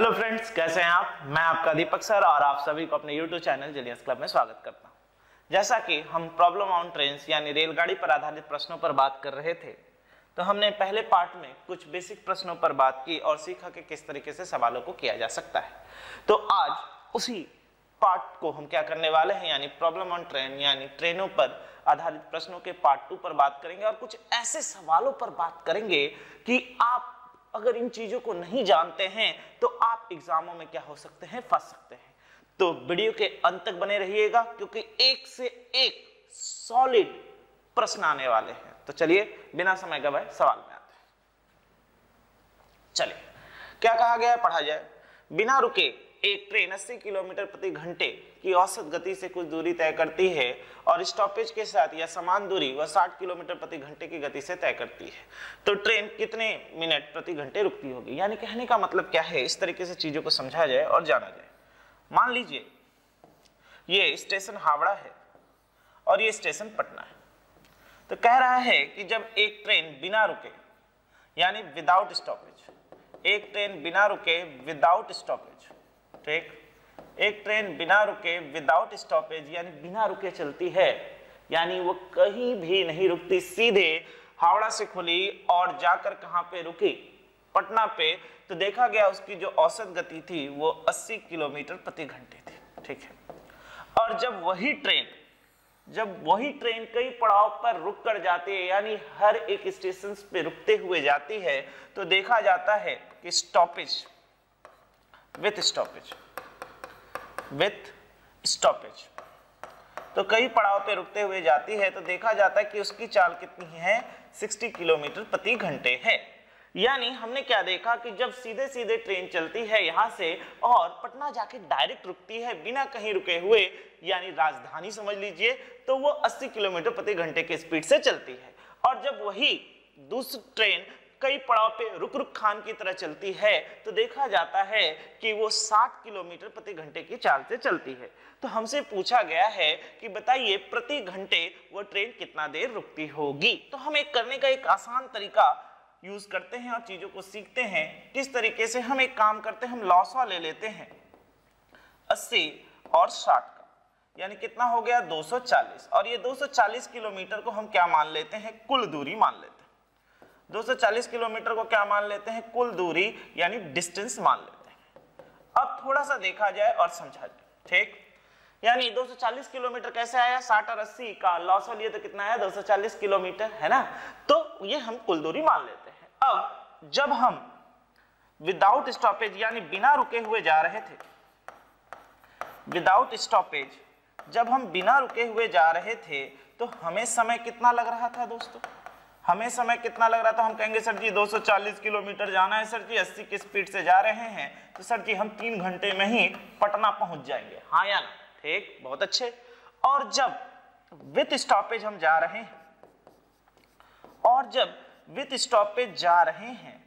Hello friends, कैसे हैं आप। मैं आपका दीपक सर और आप सभी को अपने यूट्यूब चैनल जिलियंस क्लब में स्वागत करता हूं। जैसा कि हम प्रॉब्लम ऑन ट्रेन्स यानी रेलगाड़ी पर आधारित प्रश्नों पर बात कर रहे थे, तो हमने पहले पार्ट में कुछ बेसिक प्रश्नों पर बात की और सीखा कि किस तरीके से सवालों को किया जा सकता है। तो आज उसी पार्ट को हम क्या करने वाले हैं, यानी प्रॉब्लम ऑन ट्रेन यानी ट्रेनों पर आधारित प्रश्नों के पार्ट 2 पर बात करेंगे और कुछ ऐसे सवालों पर बात करेंगे कि आप अगर इन चीजों को नहीं जानते हैं तो आप एग्जामों में क्या हो सकते हैं, फंस सकते हैं। तो वीडियो के अंत तक बने रहिएगा क्योंकि एक से एक सॉलिड प्रश्न आने वाले हैं। तो चलिए बिना समय गवाए सवाल में आते हैं। चलिए, क्या कहा गया है, पढ़ा जाए। बिना रुके एक ट्रेन 80 किलोमीटर प्रति घंटे की औसत गति से कुछ दूरी तय करती है और स्टॉपेज के साथ या समान दूरी वह 60 किलोमीटर प्रति घंटे की गति से तय करती है, तो ट्रेन कितने मिनट प्रति घंटे रुकती होगी। यानी कहने का मतलब क्या है, इस तरीके से चीजों को समझा जाए और जाना जाए। मान लीजिए ये स्टेशन हावड़ा है और ये स्टेशन पटना है, तो कह रहा है कि जब एक ट्रेन बिना रुके यानी विदाउट स्टॉपेज, एक ट्रेन बिना रुके विदाउट स्टॉपेज, ठीक, एक ट्रेन बिना रुके विदाउट स्टॉपेज यानी बिना रुके चलती है, यानी वो कहीं भी नहीं रुकती, सीधे हावड़ा से खुली और जाकर कहां पे रुकी, पटना पे, तो देखा गया उसकी जो औसत गति थी वो 80 किलोमीटर प्रति घंटे थी, ठीक है। और जब वही ट्रेन कई पड़ाव पर रुक कर जाती है यानी हर एक स्टेशन पे रुकते हुए जाती है, तो देखा जाता है कि स्टॉपेज विथ स्टॉपेज तो कई पड़ाव पे रुकते हुए जाती है, तो देखा जाता है कि उसकी चाल कितनी है, 60 किलोमीटर प्रति घंटे है। यानी हमने क्या देखा कि जब सीधे सीधे ट्रेन चलती है यहाँ से और पटना जाके डायरेक्ट रुकती है बिना कहीं रुके हुए, यानी राजधानी समझ लीजिए, तो वो 80 किलोमीटर प्रति घंटे की स्पीड से चलती है। और जब वही दूसरी ट्रेन कई पड़ाव पे रुक रुक खान की तरह चलती है, तो देखा जाता है कि वो 60 किलोमीटर प्रति घंटे की चाल से चलती है। तो हमसे पूछा गया है कि बताइए प्रति घंटे वो ट्रेन कितना देर रुकती होगी। तो हम एक करने का एक आसान तरीका यूज करते हैं और चीजों को सीखते हैं किस तरीके से। हम एक काम करते हैं, हम लॉसा ले लेते हैं 80 और 60 का, यानी कितना हो गया 240, और ये 240 किलोमीटर को हम क्या मान लेते हैं, कुल दूरी मान लेते हैं। 240 किलोमीटर को क्या मान लेते हैं, कुल दूरी यानी डिस्टेंस मान लेते हैं। अब थोड़ा सा देखा जाए और समझा जाए, ठीक। यानी 240 किलोमीटर कैसे आया, 60 और 80 का लॉसा लिए तो कितना आया, 240 किलोमीटर, है ना। तो ये हम कुल दूरी मान लेते हैं। अब जब हम विदाउट स्टॉपेज यानी बिना रुके हुए जा रहे थे, विदाउट स्टॉपेज जब हम बिना रुके हुए जा रहे थे, तो हमें समय कितना लग रहा था दोस्तों, हमें समय कितना लग रहा था। हम कहेंगे सर जी 240 किलोमीटर जाना है, सर जी 80 की स्पीड से जा रहे हैं, तो सर जी हम 3 घंटे में ही पटना पहुंच जाएंगे, हाँ या ना, ठीक, बहुत अच्छे। और जब विथ स्टॉपेज हम जा रहे हैं, और जब विथ स्टॉपेज जा रहे हैं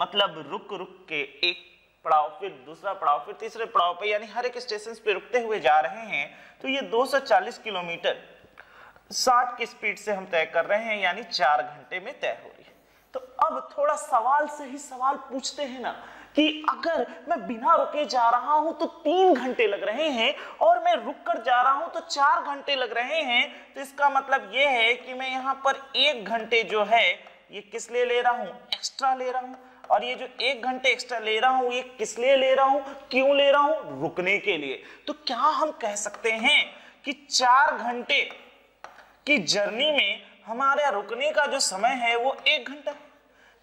मतलब रुक रुक के एक पड़ाव फिर दूसरा पड़ाव फिर तीसरे पड़ाव पे, यानी हर एक स्टेशन पे रुकते हुए जा रहे हैं, तो ये 240 किलोमीटर 60 की स्पीड से हम तय कर रहे हैं, यानी 4 घंटे में तय हो रही है। तो अब थोड़ा सवाल से ही सवाल पूछते हैं ना कि अगर मैं बिना रुके जा रहा हूं तो 3 घंटे लग रहे हैं और मैं रुक कर जा रहा हूं तो 4 घंटे लग रहे हैं, तो इसका मतलब यह है कि मैं यहां पर 1 घंटे जो है ये किस लिए ले रहा हूं, एक्स्ट्रा ले रहा हूं। और ये जो 1 घंटे एक्स्ट्रा ले रहा हूं ये किस लिए ले रहा हूं, क्यों ले रहा हूं, रुकने के लिए। तो क्या हम कह सकते हैं कि 4 घंटे कि जर्नी में हमारा रुकने का जो समय है वो 1 घंटा,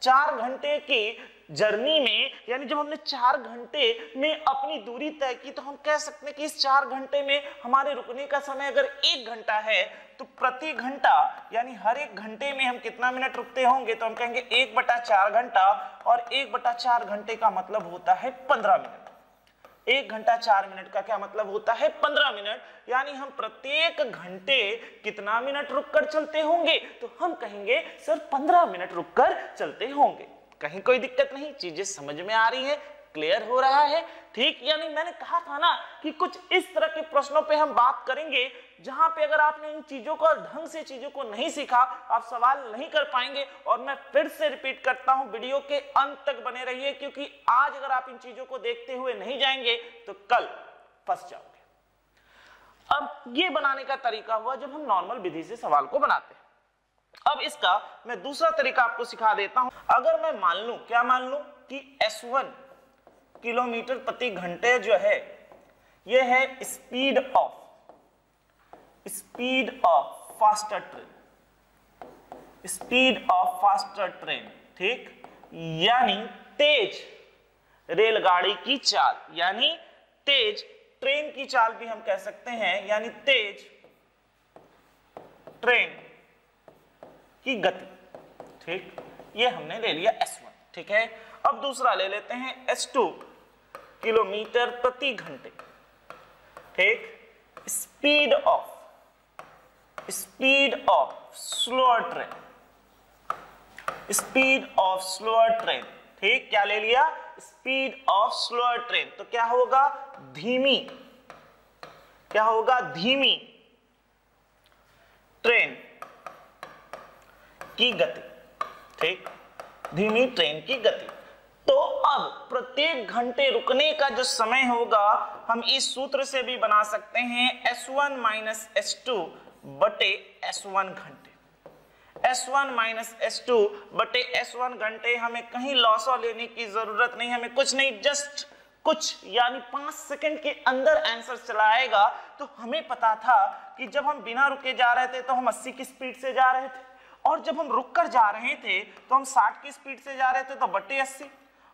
4 घंटे की जर्नी में, यानी जब हमने 4 घंटे में अपनी दूरी तय की, तो हम कह सकते हैं कि इस 4 घंटे में हमारे रुकने का समय अगर 1 घंटा है, तो प्रति घंटा यानी हर एक घंटे में हम कितना मिनट रुकते होंगे, तो हम कहेंगे 1/4 घंटा, और 1/4 घंटे का मतलब होता है 15 मिनट। 1 घंटा 4 मिनट का क्या मतलब होता है, 15 मिनट, यानी हम प्रत्येक घंटे कितना मिनट रुककर चलते होंगे, तो हम कहेंगे सर 15 मिनट रुककर चलते होंगे। कहीं कोई दिक्कत नहीं, चीजें समझ में आ रही है, क्लियर हो रहा है, ठीक। यानी मैंने कहा था ना कि कुछ इस तरह के प्रश्नों पे हम बात करेंगे जहां पे अगर आपने इन चीजों को ढंग से चीजों को नहीं सीखा, आप सवाल नहीं कर पाएंगे। और मैं फिर से रिपीट करता हूं, वीडियो के अंत तक बने रहिए, क्योंकि आज अगर आप इन चीजों को देखते हुए नहीं जाएंगे तो कल फंस जाओगे। अब ये बनाने का तरीका हुआ जब हम नॉर्मल विधि से सवाल को बनाते हैं। अब इसका मैं दूसरा तरीका आपको सिखा देता हूं। अगर मैं मान लूं, क्या मान लूं कि S1 किलोमीटर प्रति घंटे जो है ये है speed of faster train, speed of faster train, ठीक, यानी तेज रेलगाड़ी की चाल, यानी तेज ट्रेन की चाल भी हम कह सकते हैं, यानी तेज ट्रेन की गति, ठीक, ये हमने ले लिया S1, ठीक है। अब दूसरा ले लेते हैं S2 किलोमीटर प्रति घंटे, ठीक, speed of slower train, speed of slower train, ठीक, क्या ले लिया, स्पीड ऑफ स्लोअर ट्रेन। तो क्या होगा, धीमी, क्या होगा, धीमी ट्रेन की गति, ठीक, धीमी ट्रेन की गति। तो अब प्रत्येक घंटे रुकने का जो समय होगा हम इस सूत्र से भी बना सकते हैं, S1 माइनस S2 बटे S1 घंटे, S1 माइनस S2 बटे S1 घंटे। हमें कहीं लॉसा लेने की जरूरत नहीं, हमें कुछ नहीं, जस्ट कुछ यानी 5 सेकंड के अंदर आंसर चला आएगा। तो हमें पता था कि जब हम बिना रुके जा रहे थे तो हम 80 की स्पीड से जा रहे थे, और जब हम रुक कर जा रहे थे तो हम 60 की स्पीड से जा रहे थे, तो बटे 80,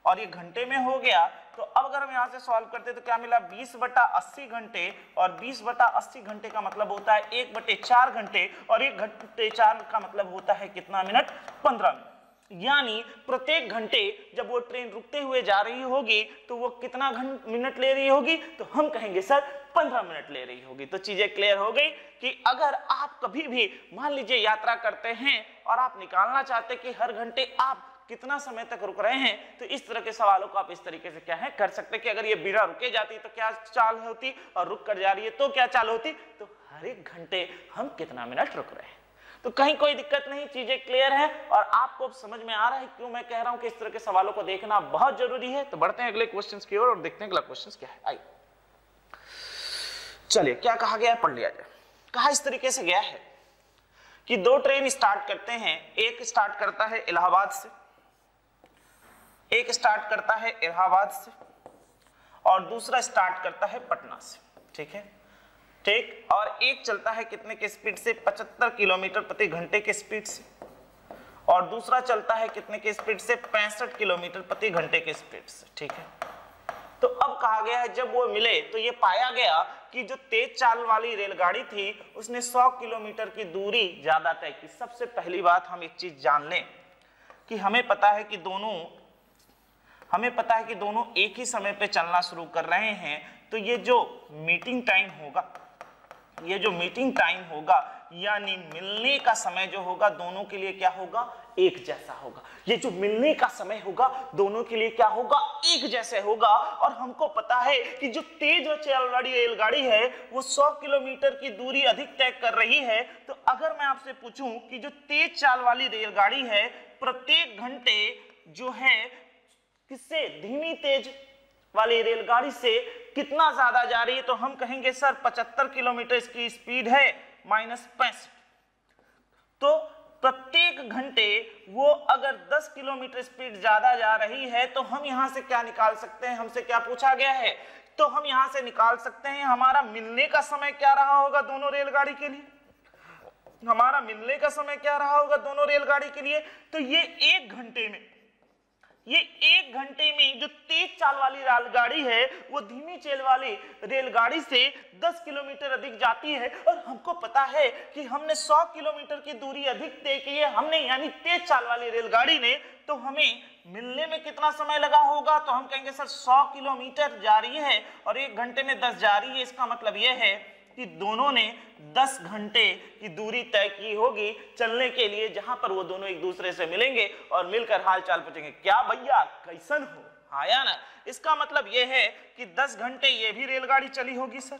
और ये घंटे में हो गया। तो अब अगर हम यहाँ से सॉल्व करते तो क्या मिला, 20/80 घंटे, और 20/80 घंटे का मतलब होता है 1/4 घंटे, और 1/4 का मतलब होता है कितना मिनट, 15 मिनट। यानी प्रत्येक घंटे जब वो ट्रेन रुकते हुए जा रही होगी तो वो कितना मिनट ले रही होगी, तो हम कहेंगे सर 15 मिनट ले रही होगी। तो चीजें क्लियर हो गई कि अगर आप कभी भी मान लीजिए यात्रा करते हैं और आप निकालना चाहते कि हर घंटे आप कितना समय तक रुक रहे हैं, तो इस तरह के सवालों को आप इस तरीके से क्या है कर सकते हैं कि अगर ये बिना रुके जाती तो क्या चाल होती, और रुक कर जा रही है तो क्या चाल होती, तो हर एक घंटे हम कितना मिनट रुक रहे हैं। तो कहीं कोई दिक्कत नहीं, चीजें क्लियर है, और आपको अब समझ में आ रहा है क्यों मैं कह रहा हूं कि इस तरह के सवालों को देखना बहुत जरूरी है। तो बढ़ते हैं अगले क्वेश्चंस की ओर और देखते हैं अगला क्वेश्चंस क्या है। आइए, चलिए, क्या कहा गया है, पढ़ लिया जाए। कहा इस तरीके से गया है कि दो ट्रेन स्टार्ट करते हैं, एक स्टार्ट करता है इलाहाबाद से, एक स्टार्ट करता है इलाहाबाद से, और दूसरा स्टार्ट करता है पटना से, ठीक है, ठीक, और एक चलता है कितने के स्पीड से, 75 किलोमीटर प्रति घंटे के स्पीड से, और दूसरा चलता है कितने के स्पीड से, 65 किलोमीटर प्रति घंटे के स्पीड से, ठीक है। तो अब कहा गया है जब वो मिले तो ये पाया गया कि जो तेज चाल वाली रेलगाड़ी थी उसने 100 किलोमीटर की दूरी ज्यादा तय की। सबसे पहली बात हम एक चीज जान लें कि हमें पता है कि दोनों एक ही समय पे चलना शुरू कर रहे हैं, तो ये जो मीटिंग टाइम होगा, ये जो मीटिंग टाइम होगा यानी मिलने का समय जो होगा दोनों के लिए क्या होगा, एक जैसा होगा। ये जो मिलने का समय होगा दोनों के लिए क्या होगा, एक जैसे होगा। और हमको पता है कि जो तेज चलने वाली रेलगाड़ी है वो 100 किलोमीटर की दूरी अधिक तय कर रही है। तो अगर मैं आपसे पूछूं कि जो तेज चाल वाली रेलगाड़ी है प्रत्येक घंटे जो है किससे, धीमी तेज वाली रेलगाड़ी से कितना ज्यादा जा रही है, तो हम कहेंगे सर 75 किलोमीटर इसकी स्पीड है -65। तो प्रत्येक घंटे वो अगर 10 किलोमीटर स्पीड ज्यादा जा रही है तो हम यहां से क्या निकाल सकते हैं, हमसे क्या पूछा गया है, तो हम यहां से निकाल सकते हैं हमारा मिलने का समय क्या रहा होगा दोनों रेलगाड़ी के लिए, हमारा मिलने का समय क्या रहा होगा दोनों रेलगाड़ी के लिए। तो ये एक घंटे में जो तेज चाल वाली रेलगाड़ी है वो धीमी चाल वाली रेलगाड़ी से 10 किलोमीटर अधिक जाती है, और हमको पता है कि हमने 100 किलोमीटर की दूरी अधिक तय की है हमने, यानी तेज चाल वाली रेलगाड़ी ने। तो हमें मिलने में कितना समय लगा होगा, तो हम कहेंगे सर 100 किलोमीटर जा रही है और एक घंटे में 10 जा रही है, इसका मतलब यह है कि दोनों ने 10 घंटे की दूरी तय की होगी चलने के लिए, जहां पर वो दोनों एक दूसरे से मिलेंगे और मिलकर हाल चाल पूछेंगे, क्या भैया कैसन हो, हाँ या ना। इसका मतलब ये है कि 10 घंटे ये भी रेलगाड़ी चली होगी सर,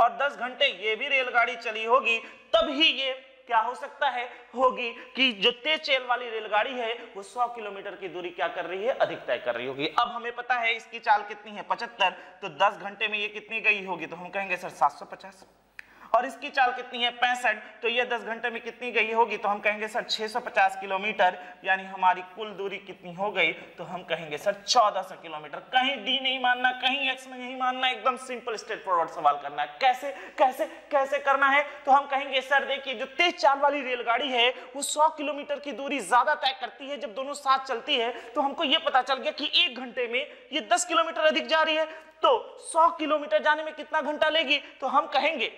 और 10 घंटे ये भी रेलगाड़ी चली होगी, तभी ये क्या हो सकता है होगी कि जो तेज चेल वाली रेलगाड़ी है वो 100 किलोमीटर की दूरी क्या कर रही है, अधिक तय कर रही होगी। अब हमें पता है इसकी चाल कितनी है 75, तो 10 घंटे में ये कितनी गई होगी, तो हम कहेंगे सर 750। और इसकी चाल कितनी है 65, तो ये 10 घंटे में कितनी गई होगी, तो हम कहेंगे सर 650 किलोमीटर, यानी हमारी कुल दूरी कितनी हो गई, तो हम कहेंगे सर 1400 किलोमीटर। कहीं डी नहीं मानना, कहीं एक्स नहीं मानना, एकदम सिंपल स्ट्रेट फॉरवर्ड सवाल करना है। कैसे कैसे कैसे करना है, तो हम कहेंगे सर देखिए जो तेज चाल वाली रेलगाड़ी है वो 100 किलोमीटर की दूरी ज्यादा तय करती है जब दोनों साथ चलती है, तो हमको ये पता चल गया कि एक घंटे में ये 10 किलोमीटर अधिक जा रही है, तो 100 किलोमीटर जाने में कितना घंटा लेगी, तो हम कहेंगे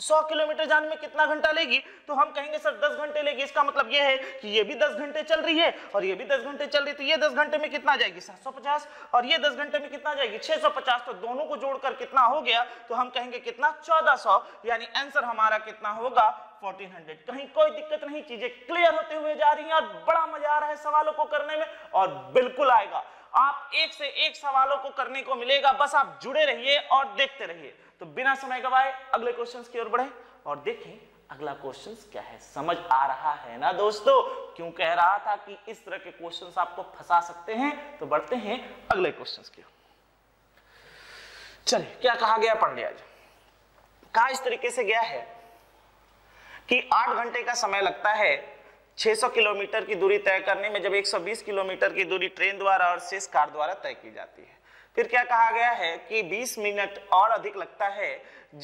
100 किलोमीटर जाने में कितना घंटा लेगी, तो हम कहेंगे सर 10 घंटे लेगी। इसका मतलब यह है कि ये भी 10 घंटे चल रही है और ये भी 10 घंटे चल रही है, तो ये 10 घंटे में कितना जाएगी 750, और ये 10 घंटे में कितना जाएगी 650, तो दोनों को जोड़कर कितना हो गया, तो हम कहेंगे कितना 1400, यानी आंसर हमारा कितना होगा 1400। कहीं कोई दिक्कत नहीं, चीजें क्लियर होते हुए जा रही हैं और बड़ा मजा आ रहा है सवालों को करने में, और बिल्कुल आएगा, आप एक से एक सवालों को करने को मिलेगा, बस आप जुड़े रहिए और देखते रहिए। तो बिना समय गवाए अगले क्वेश्चंस की ओर बढ़ें और देखें अगला क्वेश्चंस क्या है। समझ आ रहा है ना दोस्तों, क्यों कह रहा था कि इस तरह के क्वेश्चंस आपको फंसा सकते हैं, तो बढ़ते हैं अगले क्वेश्चंस की ओर। चलिए क्या कहा गया, पढ़ लिया आज। कहा इस तरीके से गया है कि 8 घंटे का समय लगता है 600 किलोमीटर की दूरी तय करने में, जब 120 किलोमीटर की दूरी ट्रेन द्वारा और शेष कार द्वारा तय की जाती है। फिर क्या कहा गया है कि 20 मिनट और अधिक लगता है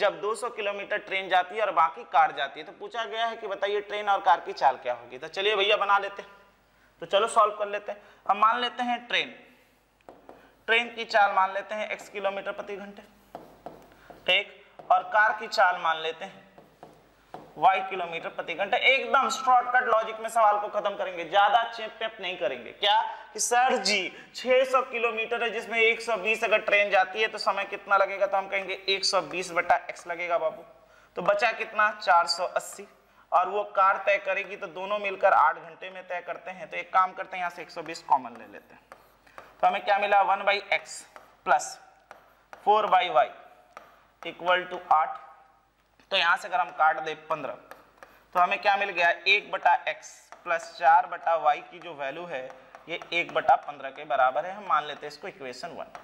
जब 200 किलोमीटर ट्रेन जाती है और बाकी कार जाती है। तो पूछा गया है कि बताइए ट्रेन और कार की चाल क्या होगी। तो चलिए भैया बना लेते हैं, तो चलो सॉल्व कर लेते हैं। हम मान लेते हैं ट्रेन की चाल मान लेते हैं x किलोमीटर प्रति घंटे, ठीक, और कार की चाल मान लेते हैं y किलोमीटर प्रति घंटा। एकदम शॉर्टकट लॉजिक में सवाल को खत्म करेंगे, ज्यादा चेप-पेप नहीं करेंगे। क्या कि सर जी 600 किलोमीटर है जिसमें 120 अगर ट्रेन जाती है तो समय कितना लगेगा, तो हम कहेंगे 120 बटा x लगेगा बाबू, तो बचा कितना 480, और वो कार तय करेगी तो दोनों मिलकर 8 घंटे में तय करते हैं। तो एक काम करते हैं, यहाँ से 120 कॉमन ले लेते हैं, तो हमें क्या मिला 1/x plus 4/y equal to 8। तो यहाँ से अगर हम काट दे 15, तो हमें क्या मिल गया 1/x प्लस 4/y की जो वैल्यू है ये 1/15 के बराबर है। हम मान लेते हैं इसको इक्वेशन 1,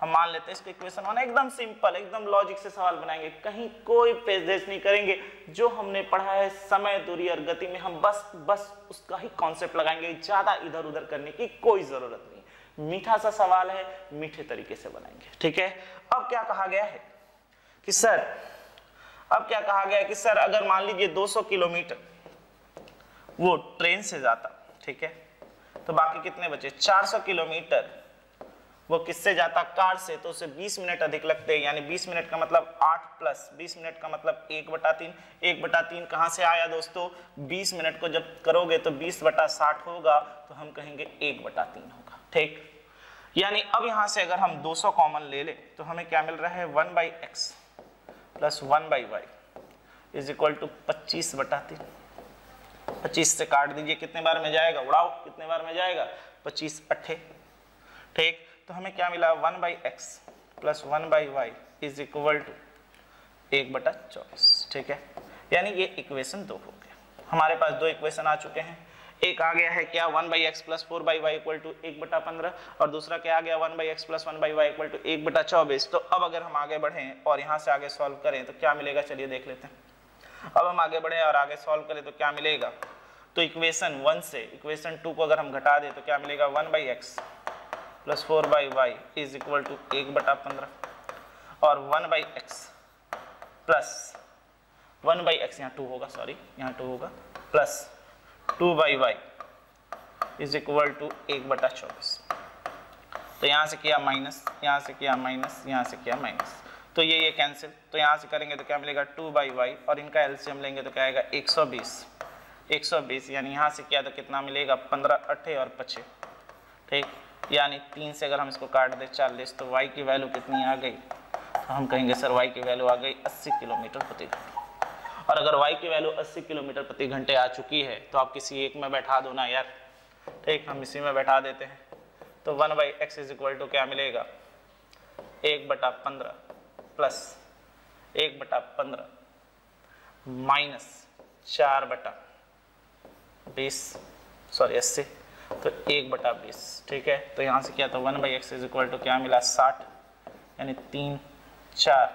हम मान लेते हैं इसको इक्वेशन 1। एकदम सिंपल, एकदम लॉजिक से सवाल बनाएंगे, कहीं कोई पेचदेश नहीं करेंगे। जो हमने पढ़ा है समय, दूरी और गति में हम बस उसका ही कॉन्सेप्ट लगाएंगे, ज्यादा इधर उधर करने की कोई जरूरत नहीं। मीठा सा सवाल है, मीठे तरीके से बनाएंगे, ठीक है। अब क्या कहा गया है कि सर अगर मान लीजिए 200 किलोमीटर वो ट्रेन से जाता, ठीक है, तो बाकी कितने बचे 400 किलोमीटर वो किससे जाता, कार से, तो उसे 20 मिनट अधिक लगते हैं, यानी 20 मिनट का मतलब 8 प्लस 20 मिनट का मतलब 1/3। 1/3 कहाँ से आया दोस्तों, 20 मिनट को जब करोगे तो 20/60 होगा, तो हम कहेंगे 1/3 होगा, ठीक। यानी अब यहाँ से अगर हम 200 कॉमन ले लें तो हमें क्या मिल रहा है 1/x plus 1/y is equal to 25/3। 25 से काट दीजिए, कितने बार में जाएगा, उड़ाओ, कितने बार में जाएगा 25 अट्ठे, ठीक। तो हमें क्या मिला 1/x plus 1/y is equal to 1/24, ठीक है। यानी ये इक्वेशन 2 हो गया। हमारे पास 2 इक्वेशन आ चुके हैं, एक आ गया है क्या 1/x plus 4/y equal to 1/15, और दूसरा क्या आ गया 1/x plus 1/y equal to 1/24। तो अब अगर हम आगे बढ़ें और यहाँ से आगे सॉल्व करें तो क्या मिलेगा, चलिए देख लेते हैं। अब हम आगे बढ़े और आगे सॉल्व करें तो क्या मिलेगा, तो इक्वेशन 1 से इक्वेशन 2 को अगर हम घटा दें तो क्या मिलेगा 1/x plus 4/y is equal to 1/15, और 1/x प्लस 1/x यहाँ 2 होगा plus 2/y is equal to 1/24। तो यहाँ से किया माइनस, यहाँ से किया माइनस, यहाँ से किया माइनस, तो ये कैंसिल, तो यहाँ से करेंगे तो क्या मिलेगा 2/y, और इनका एलसीएम लेंगे तो क्या आएगा 120, यानी यहाँ से किया तो कितना मिलेगा 15 अट्ठे और 5, ठीक। यानी 3 से अगर हम इसको काट दें 40, तो y की वैल्यू कितनी आ गई, तो हम कहेंगे सर y की वैल्यू आ गई 80 किलोमीटर प्रति घंटे। और अगर y की वैल्यू 80 किलोमीटर प्रति घंटे आ चुकी है तो आप किसी एक में बैठा दो ना यार, ठीक, हम इसी में बैठा देते हैं। तो 1/x इज इक्वल टू क्या मिलेगा 1/15 प्लस 1/15 माइनस 4/20 सॉरी 80, तो 1/20 ठीक है। तो यहाँ से क्या था 1/x इज इक्वल टू क्या मिला 60 यानी 3/4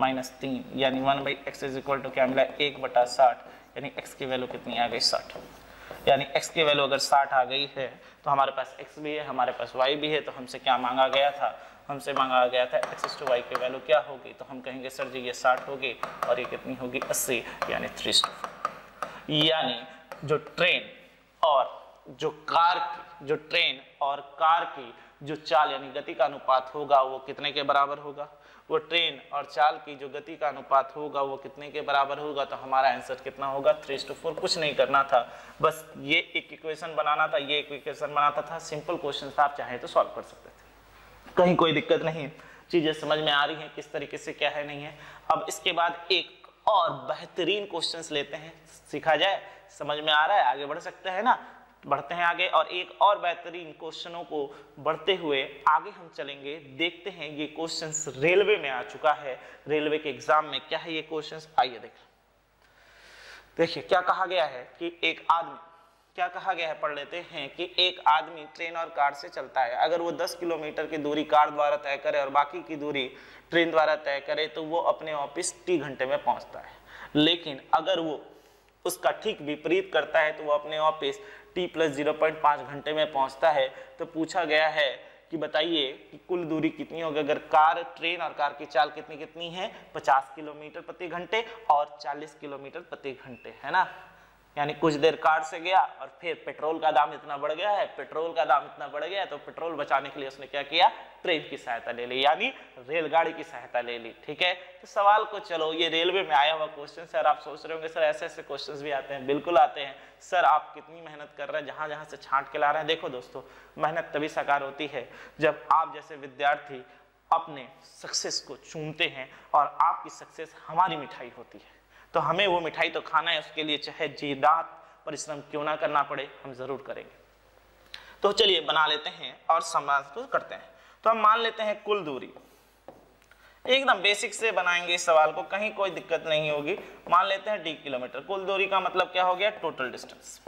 माइनस 3 यानी 1/x इज इक्वल टू क्या मिला 1/60 यानी x की वैल्यू कितनी आ गई 60। यानी x की वैल्यू अगर 60 आ गई है तो हमारे पास x भी है हमारे पास y भी है। तो हमसे क्या मांगा गया था, हमसे मांगा गया था x to y की वैल्यू क्या होगी, तो हम कहेंगे सर जी ये 60 होगी और ये कितनी होगी 80 यानी 3:4। यानी जो ट्रेन और जो कार की, जो ट्रेन और कार की जो चाल यानी गति का अनुपात होगा वो कितने के बराबर होगा, वो ट्रेन और चाल की जो गति का अनुपात होगा वो कितने के बराबर होगा। तो हमारा आंसर कितना होगा 3:4। कुछ नहीं करना था, बस ये एक इक्वेशन बनाना था, ये एक इक्वेशन बनाता था। सिंपल क्वेश्चन आप चाहें तो सॉल्व कर सकते थे, कहीं कोई दिक्कत नहीं है। चीज़ें समझ में आ रही हैं किस तरीके से क्या है नहीं है। अब इसके बाद एक और बेहतरीन क्वेश्चन लेते हैं, सीखा जाए। समझ में आ रहा है, आगे बढ़ सकते हैं ना, बढ़ते हैं आगे और एक और बेहतरीन क्वेश्चनों को बढ़ते हुए आगे हम चलेंगे। देखते हैं ये क्वेश्चंस रेलवे में आ चुका है, रेलवे के एग्जाम में क्या है ये क्वेश्चंस। आइए देखें, देखिए क्या कहा गया है कि एक आदमी, क्या कहा गया है पढ़ लेते हैं कि एक आदमी ट्रेन और कार से चलता है। अगर वो 10 किलोमीटर की दूरी कार द्वारा तय करे और बाकी की दूरी ट्रेन द्वारा तय करे तो वो अपने ऑफिस T घंटे में पहुंचता है। लेकिन अगर वो उसका ठीक विपरीत करता है तो वो अपने ऑफिस T + 0.5 घंटे में पहुंचता है। तो पूछा गया है कि बताइए कि कुल दूरी कितनी होगी अगर कार, ट्रेन और कार की चाल कितनी कितनी है 50 किलोमीटर प्रति घंटे और 40 किलोमीटर प्रति घंटे, है ना। यानी कुछ देर कार से गया और फिर पेट्रोल का दाम इतना बढ़ गया है, पेट्रोल का दाम इतना बढ़ गया है तो पेट्रोल बचाने के लिए उसने क्या किया, ट्रेन की सहायता ले ली यानी रेलगाड़ी की सहायता ले ली, ठीक है। तो सवाल को चलो ये रेलवे में आया हुआ क्वेश्चन है। और आप सोच रहे होंगे सर ऐसे ऐसे क्वेश्चंस भी आते हैं, बिल्कुल आते हैं सर। आप कितनी मेहनत कर रहे हैं, जहाँ जहाँ से छांट के ला रहे हैं। देखो दोस्तों, मेहनत तभी साकार होती है जब आप जैसे विद्यार्थी अपने सक्सेस को चूमते हैं और आपकी सक्सेस हमारी मिठाई होती है। तो हमें वो मिठाई तो खाना है, उसके लिए चाहे जी रात परिश्रम क्यों ना करना पड़े, हम जरूर करेंगे। तो चलिए बना लेते हैं और समाधान को करते हैं। तो हम मान लेते हैं कुल दूरी, एकदम बेसिक से बनाएंगे इस सवाल को, कहीं कोई दिक्कत नहीं होगी। मान लेते हैं d किलोमीटर। कुल दूरी का मतलब क्या हो गया, टोटल डिस्टेंस,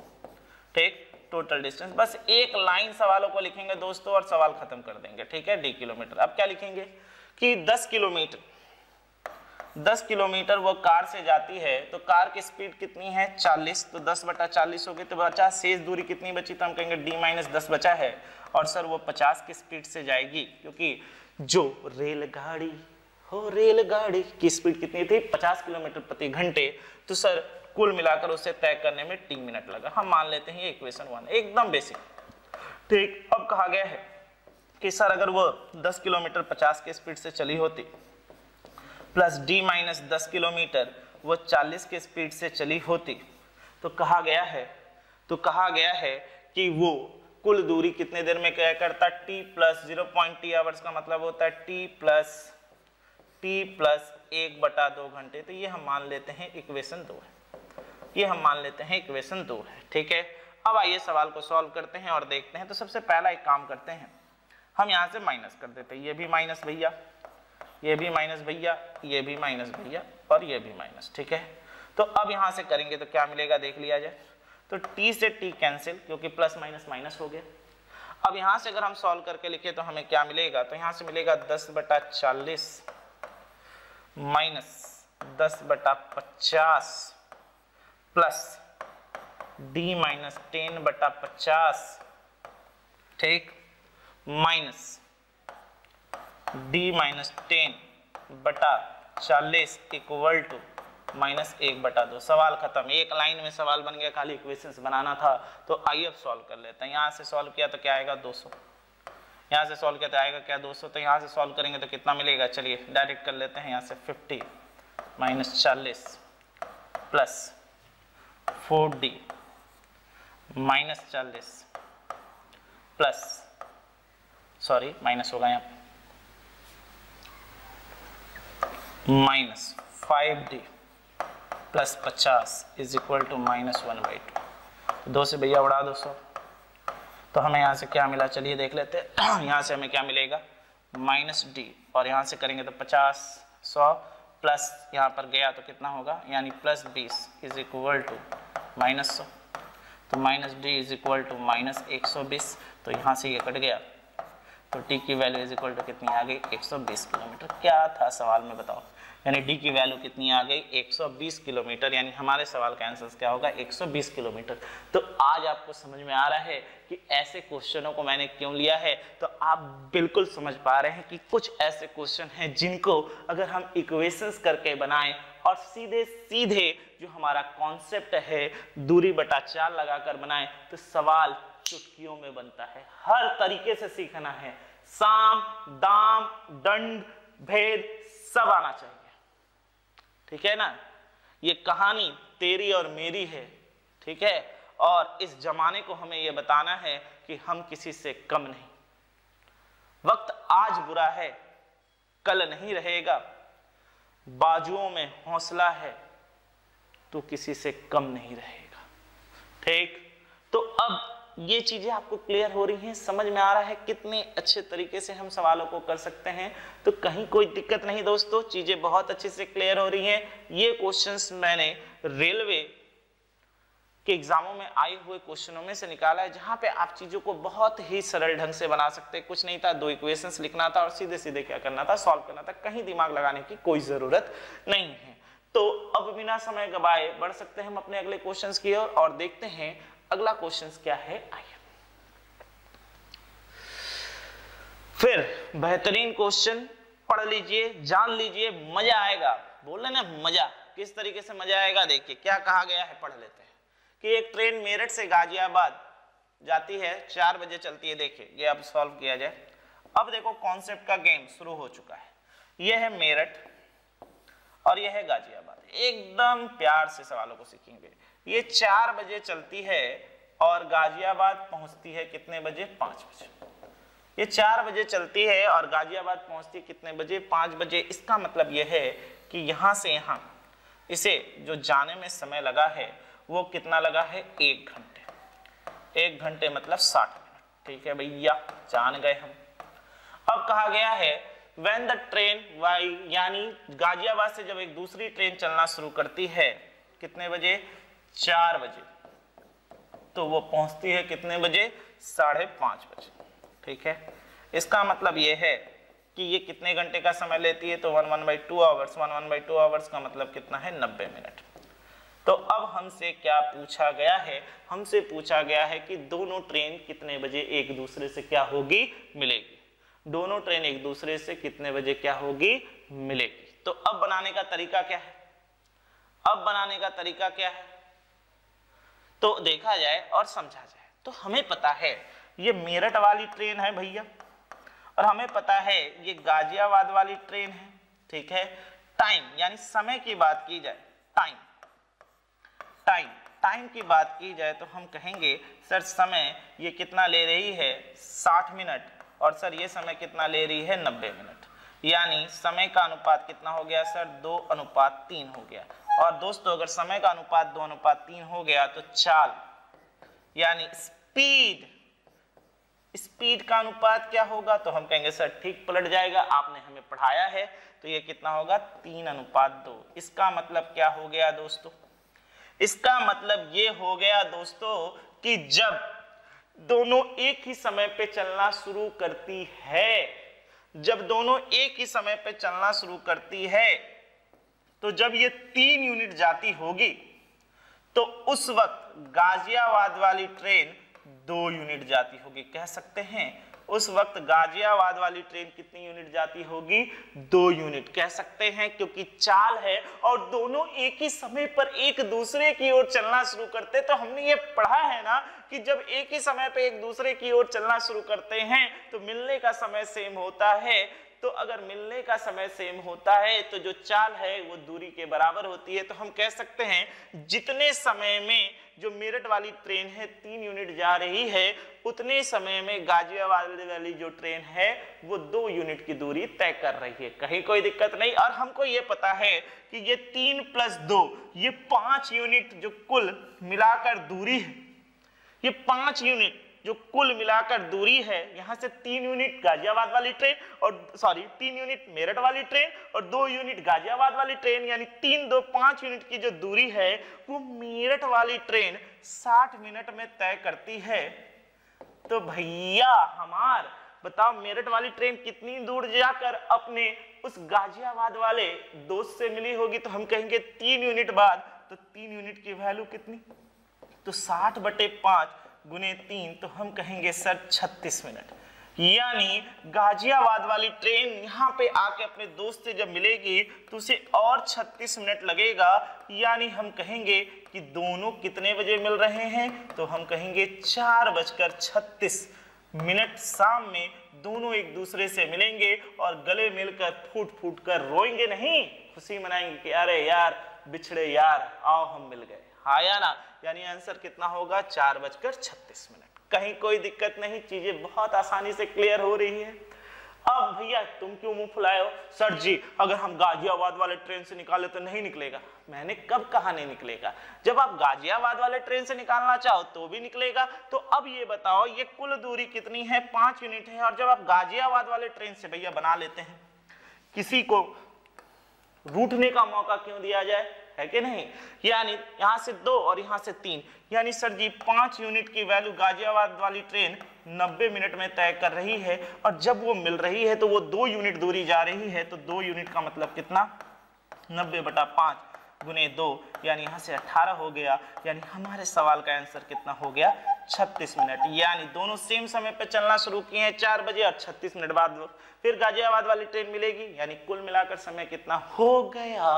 ठीक, टोटल डिस्टेंस। बस एक लाइन सवालों को लिखेंगे दोस्तों और सवाल खत्म कर देंगे, ठीक है। d kilometre. अब क्या लिखेंगे कि 10 किलोमीटर वो कार से जाती है तो कार की स्पीड कितनी है 40, तो 10/40 हो गई। तो बचा शेष दूरी कितनी बची, तो हम कहेंगे d - 10 बचा है। और सर वो 50 की स्पीड से जाएगी क्योंकि जो रेलगाड़ी हो, रेलगाड़ी की स्पीड कितनी थी 50 किलोमीटर प्रति घंटे। तो सर कुल मिलाकर उसे तय करने में 3 मिनट लगा। हम मान लेते हैं ये इक्वेशन 1, एकदम बेसिक, ठीक। अब कहा गया है कि सर अगर वो 10 किलोमीटर 50 की स्पीड से चली होती प्लस d - 10 किलोमीटर वो 40 की स्पीड से चली होती तो कहा गया है, तो कहा गया है कि वो कुल दूरी कितने देर में क्या करता, T + 0.t आवर्स का मतलब होता है T प्लस 1/2 घंटे। तो ये हम मान लेते हैं इक्वेशन 2 है, ये हम मान लेते हैं इक्वेशन 2 है, ठीक है। अब आइए सवाल को सॉल्व करते हैं और देखते हैं। तो सबसे पहला एक काम करते हैं, हम यहाँ से माइनस कर देते हैं, ये भी माइनस भैया, ये भी माइनस भैया, ये भी माइनस भैया और ये भी माइनस, ठीक है। तो अब यहाँ से करेंगे तो क्या मिलेगा देख लिया जाए। तो t से t कैंसिल क्योंकि प्लस माइनस माइनस हो गया। अब यहाँ से अगर हम सॉल्व करके लिखे तो हमें क्या मिलेगा, तो यहाँ से मिलेगा 10/40 माइनस 10/50 प्लस d - 10/50, ठीक, माइनस d - 10/40 इक्वल टू -1/2। सवाल खत्म, एक लाइन में सवाल बन गया, खाली इक्वेशंस बनाना था। तो आइए अब सॉल्व कर लेते हैं। यहाँ से सॉल्व किया तो क्या आएगा 200, यहाँ से सॉल्व किया तो आएगा क्या 200। तो यहाँ से सॉल्व करेंगे तो कितना मिलेगा, चलिए डायरेक्ट कर लेते हैं। यहाँ से 50 - 40 plus 4d - 40 plus, sorry minus होगा यहाँ, minus 5d plus 50 is equal to -1/2। 2 से भैया उड़ा 200, तो हमें यहाँ से क्या मिला चलिए देख लेते हैं। यहाँ से हमें क्या मिलेगा -d और यहाँ से करेंगे तो 50 100 प्लस यहाँ पर गया तो कितना होगा, यानी plus 20 is equal to minus 100, तो minus D is equal to minus 120, तो यहाँ से ये कट गया, तो टी की वैल्यू इज इक्वल टू कितनी आ गई 120 किलोमीटर। क्या था सवाल में बताओ, यानी डी की वैल्यू कितनी आ गई 120 किलोमीटर, यानी हमारे सवाल का आंसर क्या होगा 120 किलोमीटर। तो आज आपको समझ में आ रहा है कि ऐसे क्वेश्चनों को मैंने क्यों लिया है, तो आप बिल्कुल समझ पा रहे हैं कि कुछ ऐसे क्वेश्चन हैं जिनको अगर हम इक्वेशंस करके बनाएं और सीधे सीधे जो हमारा कॉन्सेप्ट है दूरी बटा 4 लगाकर बनाएं तो सवाल चुटकियों में बनता है। हर तरीके से सीखना है, साम दाम दंड भेद सब आना चाहिए, ठीक है ना। ये कहानी तेरी और मेरी है, ठीक है, और इस जमाने को हमें यह बताना है कि हम किसी से कम नहीं। वक्त आज बुरा है कल नहीं रहेगा, बाजुओं में हौसला है तो किसी से कम नहीं रहेगा, ठीक। तो अब ये चीजें आपको क्लियर हो रही हैं, समझ में आ रहा है कितने अच्छे तरीके से हम सवालों को कर सकते हैं, तो कहीं कोई दिक्कत नहीं दोस्तों, चीजें बहुत अच्छे से क्लियर हो रही हैं। ये क्वेश्चंस मैंने रेलवे के एग्जामों में आए हुए क्वेश्चनों में से निकाला है, जहां पे आप चीजों को बहुत ही सरल ढंग से बना सकते हैं। कुछ नहीं था, 2 इक्वेशंस लिखना था और सीधे सीधे क्या करना था, सॉल्व करना था, कहीं दिमाग लगाने की कोई जरूरत नहीं है। तो अब बिना समय गवाए बढ़ सकते हैं हम अपने अगले क्वेश्चंस की ओर और देखते हैं अगला क्वेश्चंस क्या है। आइए, फिर बेहतरीन क्वेश्चन पढ़ लीजिए, जान लीजिए, मजा आएगा। बोल रहे ना मजा, किस तरीके से मजा आएगा, देखिए क्या कहा गया है, पढ़ लेते हैं। कि एक ट्रेन मेरठ से गाजियाबाद जाती है, 4 बजे चलती है। देखिए ये अब सॉल्व किया जाए। अब देखो कॉन्सेप्ट का गेम शुरू हो चुका है। ये है मेरठ और ये है गाजियाबाद, एकदम प्यार से सवालों को सीखेंगे। ये 4 बजे चलती है और गाजियाबाद पहुंचती है कितने बजे, 5 बजे। ये 4 बजे चलती है और गाजियाबाद पहुंचती है कितने बजे, 5 बजे। इसका मतलब ये है कि यहाँ से यहाँ इसे जो जाने में समय लगा है वो कितना लगा है, 1 घंटे। 1 घंटे मतलब 60 मिनट, ठीक है भैया, जान गए हम। अब कहा गया है व्हेन द ट्रेन वाई, यानी गाजियाबाद से जब एक दूसरी ट्रेन चलना शुरू करती है कितने बजे, 4 बजे, तो वो पहुंचती है कितने बजे, 5:30 बजे, ठीक है। इसका मतलब ये है कि ये कितने घंटे का समय लेती है, तो 1/2 आवर्स। 1/2 आवर्स का मतलब कितना है, 90 मिनट। तो अब हमसे क्या पूछा गया है, हमसे पूछा गया है कि दोनों ट्रेन कितने बजे एक दूसरे से क्या होगी, मिलेगी। दोनों ट्रेन एक दूसरे से कितने बजे क्या होगी, मिलेगी। तो अब बनाने का तरीका क्या है, अब बनाने का तरीका क्या है, तो देखा जाए और समझा जाए। तो हमें पता है ये मेरठ वाली ट्रेन है भैया, और हमें पता है ये गाजियाबाद वाली ट्रेन है, ठीक है। टाइम यानी समय की बात की जाए, टाइम टाइम की बात की जाए तो हम कहेंगे सर समय ये कितना ले रही है, 60 मिनट, और सर ये समय कितना ले रही है, 90 मिनट। यानी समय का अनुपात कितना हो गया सर, 2:3 हो गया। और दोस्तों अगर समय का अनुपात 2:3 हो गया तो चाल यानी स्पीड, स्पीड का अनुपात क्या होगा, तो हम कहेंगे सर ठीक पलट जाएगा, आपने हमें पढ़ाया है। तो ये कितना होगा, 3:2। इसका मतलब क्या हो गया दोस्तों, इसका मतलब ये हो गया दोस्तों कि जब दोनों एक ही समय पे चलना शुरू करती है, जब दोनों एक ही समय पे चलना शुरू करती है, तो जब ये 3 यूनिट जाती होगी तो उस वक्त गाजियाबाद वाली ट्रेन 2 यूनिट जाती होगी। कह सकते हैं उस वक्त गाजियाबाद वाली ट्रेन कितनी यूनिट जाती होगी, 2 यूनिट कह सकते हैं, क्योंकि चाल है और दोनों एक ही समय पर एक दूसरे की ओर चलना शुरू करते। तो हमने ये पढ़ा है ना कि जब एक ही समय पे एक दूसरे की ओर चलना शुरू करते हैं तो मिलने का समय सेम होता है। तो अगर मिलने का समय सेम होता है तो जो चाल है वो दूरी के बराबर होती है। तो हम कह सकते हैं जितने समय में जो मेरठ वाली ट्रेन है 3 यूनिट जा रही है, उतने समय में गाजियाबाद वाली जो ट्रेन है वो 2 यूनिट की दूरी तय कर रही है। कहीं कोई दिक्कत नहीं। और हमको ये पता है कि ये 3 + 2 ये 5 यूनिट जो कुल मिलाकर दूरी है, ये 5 यूनिट जो कुल मिलाकर दूरी है यहाँ से 3 यूनिट गाजियाबाद वाली ट्रेन और 3 यूनिट मेरठ वाली ट्रेन और 2 यूनिट गाजियाबाद वाली ट्रेन, यानी 3, 2, 5 यूनिट की जो दूरी है वो मेरठ वाली ट्रेन 60 मिनट में तय करती है। तो भैया हमार बताओ मेरठ वाली ट्रेन कितनी दूर जाकर अपने उस गाजियाबाद वाले दोस्त से मिली होगी? तो हम कहेंगे 3 यूनिट बाद, तो 3 यूनिट की वैल्यू कितनी? तो 60/5 × 3, तो हम कहेंगे सर 36 मिनट। यानी गाजियाबाद वाली ट्रेन यहाँ पे आके अपने दोस्त से जब मिलेगी तो उसे और 36 मिनट लगेगा। यानी हम कहेंगे कि दोनों कितने बजे मिल रहे हैं? तो हम कहेंगे 4:36 शाम में दोनों एक दूसरे से मिलेंगे और गले मिलकर फूट फूट कर रोएंगे नहीं, खुशी मनाएंगे कि अरे यार बिछड़े यार आओ हम मिल गए। हाँ या ना? यानी आंसर कितना होगा? 4:36। कहीं कोई दिक्कत नहीं, चीजें बहुत आसानी से क्लियर हो रही है। अब भैया तुम क्यों मुंह फुलाए हो? सर जी अगर हम गाजियाबाद वाले ट्रेन से निकाले तो नहीं निकलेगा। मैंने कब कहा नहीं निकलेगा? जब आप गाजियाबाद वाले ट्रेन से निकालना चाहो तो भी निकलेगा। तो अब ये बताओ ये कुल दूरी कितनी है? 5 यूनिट है। और जब आप गाजियाबाद वाले ट्रेन से भैया बना लेते हैं, किसी को रूठने का मौका क्यों दिया जाए, है कि नहीं? यानी यहाँ से 2 और यहाँ से 3, यानी सर जी 5 यूनिट की वैल्यू गाजियाबाद वाली ट्रेन 90 मिनट में तय कर रही है और जब वो मिल रही है तो वो 2 यूनिट दूरी जा रही है। तो 2 यूनिट का मतलब कितना? 90/5 × 2, यानी यहाँ से 18 हो गया। यानी हमारे सवाल का आंसर कितना हो गया? 36 मिनट। यानी दोनों सेम समय पर चलना शुरू किए हैं 4 बजे और 36 मिनट बाद फिर गाजियाबाद वाली ट्रेन मिलेगी। यानी कुल मिलाकर समय कितना हो गया?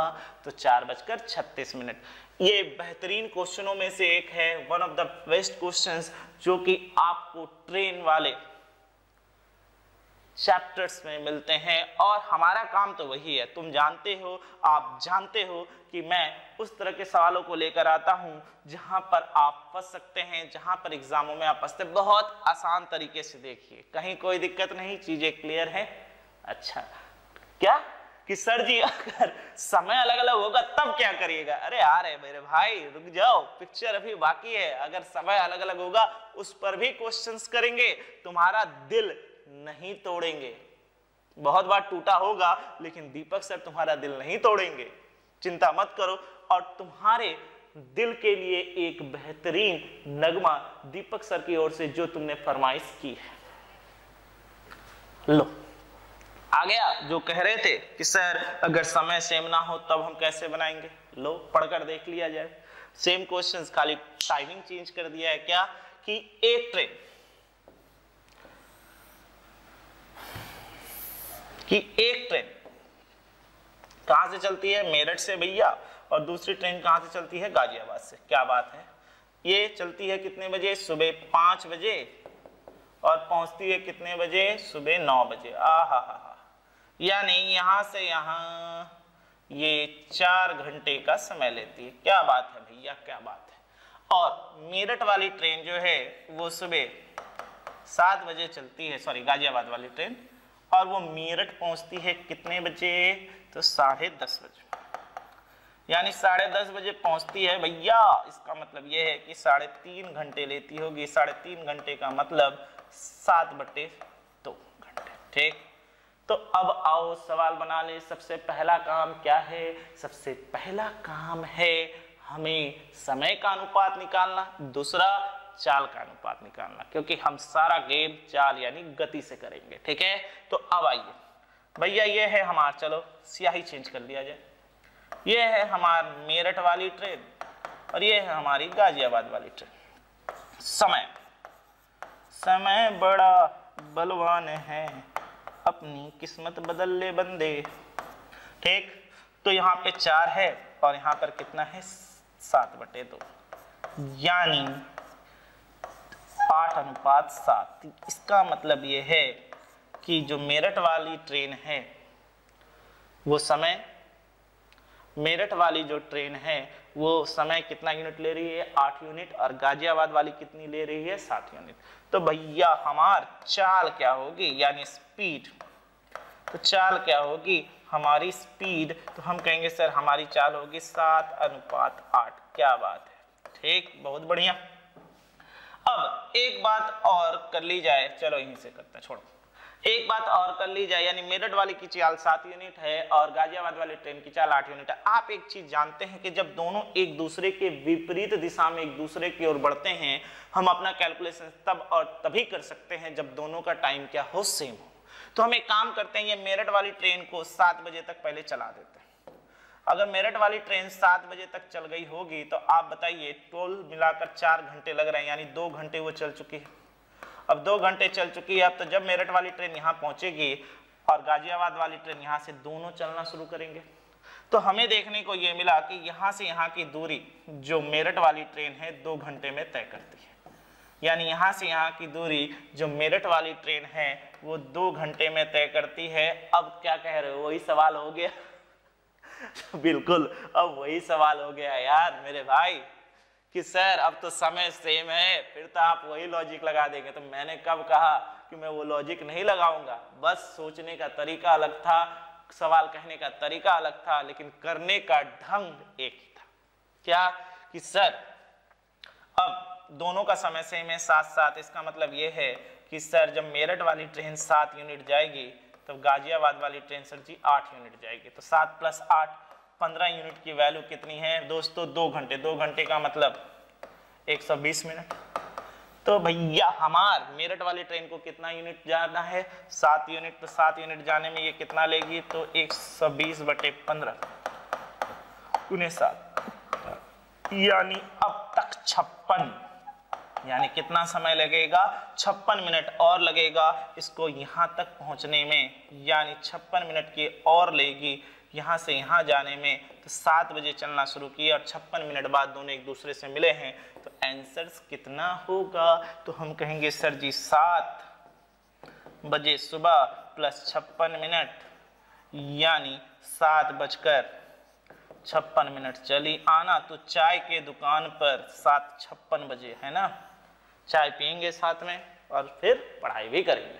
तो 4:36। ये बेहतरीन क्वेश्चनों में से एक है, one of the best questions, जो कि आपको ट्रेन वाले चैप्टर्स में मिलते हैं। और हमारा काम तो वही है, तुम जानते हो, आप जानते हो कि मैं उस तरह के सवालों को लेकर आता हूँ जहाँ पर आप फंस सकते हैं, जहाँ पर एग्जामों में आप फंसते। बहुत आसान तरीके से देखिए, कहीं कोई दिक्कत नहीं, चीजें क्लियर हैं। अच्छा क्या कि सर जी अगर समय अलग अलग होगा तब क्या करिएगा? अरे आ रहे मेरे भाई, रुक जाओ, पिक्चर अभी बाकी है। अगर समय अलग अलग होगा उस पर भी क्वेश्चंस करेंगे, तुम्हारा दिल नहीं तोड़ेंगे। बहुत बार टूटा होगा लेकिन दीपक सर तुम्हारा दिल नहीं तोड़ेंगे, चिंता मत करो। और तुम्हारे दिल के लिए एक बेहतरीन नगमा दीपक सर की ओर से जो तुमने फरमाइश की है, लो आ गया। जो कह रहे थे कि सर अगर समय सेम ना हो तब हम कैसे बनाएंगे, लो पढ़कर देख लिया जाए। सेम क्वेश्चंस, खाली टाइमिंग चेंज कर दिया है। क्या कि एक ट्रेन कहां से चलती है? मेरठ से भैया। और दूसरी ट्रेन कहां से चलती है? गाजियाबाद से। क्या बात है! ये चलती है कितने बजे? सुबह 5 बजे और पहुंचती है कितने बजे? सुबह 9 बजे। आहाहा, यानी यहां से यहां ये 4 घंटे का समय लेती है। क्या बात है भैया, क्या बात है! और मेरठ वाली ट्रेन जो है वो सुबह 7 बजे चलती है, सॉरी गाजियाबाद वाली ट्रेन, और वो मेरठ पहुंचती है कितने बजे? तो 10:30 बजे। यानी 10:30 बजे पहुंचती है भैया। इसका मतलब ये है कि 3.5 घंटे लेती होगी। 3.5 घंटे का मतलब 7/2 घंटे। ठीक, तो अब आओ सवाल बना ले। सबसे पहला काम क्या है? सबसे पहला काम है हमें समय का अनुपात निकालना, दूसरा चाल का अनुपात निकालना, क्योंकि हम सारा गेम चाल यानी गति से करेंगे। ठीक है, तो अब आइए भैया, ये है हमारा, चलो स्याही चेंज कर लिया जाए। ये है हमारी मेरठ वाली ट्रेन और ये है हमारी गाजियाबाद वाली ट्रेन। समय बड़ा बलवान है, अपनी किस्मत बदल ले बंदे। ठीक, तो यहाँ पे 4 है और यहाँ पर कितना है? 7/2, यानी 8:7। इसका मतलब ये है कि जो मेरठ वाली ट्रेन है वो समय, मेरठ वाली जो ट्रेन है वो समय कितना यूनिट ले रही है? 8 यूनिट। और गाजियाबाद वाली कितनी ले रही है? 7 यूनिट। तो भैया हमारी चाल क्या होगी, यानी स्पीड। तो चाल क्या होगी हमारी? स्पीड। तो हम कहेंगे सर हमारी चाल होगी 7/8। क्या बात है! ठीक, बहुत बढ़िया। अब एक बात और कर ली जाए, चलो यहीं से करता छोड़ो, एक बात और कर ली जाए, यानी मेरठ वाली की चाल 7 यूनिट है और गाजियाबाद वाली ट्रेन की चाल 8 यूनिट है। आप एक चीज जानते हैं कि जब दोनों एक दूसरे के विपरीत दिशा में एक दूसरे की ओर बढ़ते हैं, हम अपना कैलकुलेशन तब और तभी कर सकते हैं जब दोनों का टाइम क्या हो, सेम हो। तो हम एक काम करते हैं, ये मेरठ वाली ट्रेन को 7 बजे तक पहले चला देते हैं। अगर मेरठ वाली ट्रेन 7 बजे तक चल गई होगी तो आप बताइए टोल मिलाकर 4 घंटे लग रहे हैं, यानी 2 घंटे वो चल चुकी है। अब 2 घंटे चल चुकी है, अब तो जब मेरठ वाली ट्रेन यहाँ पहुंचेगी और गाजियाबाद वाली ट्रेन यहाँ से दोनों चलना शुरू करेंगे तो हमें देखने को ये मिला कि यहाँ से यहाँ की दूरी जो मेरठ वाली ट्रेन है 2 घंटे में तय करती है, यानी यहाँ से यहाँ की दूरी जो मेरठ वाली ट्रेन है वो 2 घंटे में तय करती है। अब क्या कह रहे हो, वही सवाल हो गया। बिल्कुल, अब वही सवाल हो गया यार मेरे भाई कि सर अब तो समय सेम है, फिर तो आप वही लॉजिक लगा देंगे। तो मैंने कब कहा कि मैं वो लॉजिक नहीं लगाऊंगा, बस सोचने का तरीका अलग था, सवाल कहने का तरीका अलग था, लेकिन करने का ढंग एक ही था। क्या कि सर अब दोनों का समय सेम है 7-7, इसका मतलब ये है कि सर जब मेरठ वाली ट्रेन 7 यूनिट जाएगी तो गाजियाबाद वाली ट्रेन सर जी 8 यूनिट जाएगी, तो 7 + 8 15 यूनिट की वैल्यू कितनी है दोस्तों? 2 घंटे। 2 घंटे का मतलब 120 मिनट। तो भैया हमार मेरठ वाली ट्रेन को कितना यूनिट जाना है? 7 यूनिट। तो 7 यूनिट जाने में ये कितना लेगी? तो 120 / 15 × 7 यानी अब तक 56, यानी कितना समय लगेगा? 56 मिनट और लगेगा इसको यहाँ तक पहुँचने में, यानी 56 मिनट की और लेगी यहाँ से यहाँ जाने में। तो 7 बजे चलना शुरू किया और 56 मिनट बाद दोनों एक दूसरे से मिले हैं, तो आंसर्स कितना होगा? तो हम कहेंगे सर जी 7 बजे सुबह प्लस 56 मिनट, यानी 7 बजकर 56 मिनट चली आना। तो चाय के दुकान पर 7:56 बजे, है ना, चाय पियेंगे साथ में और फिर पढ़ाई भी करेंगे।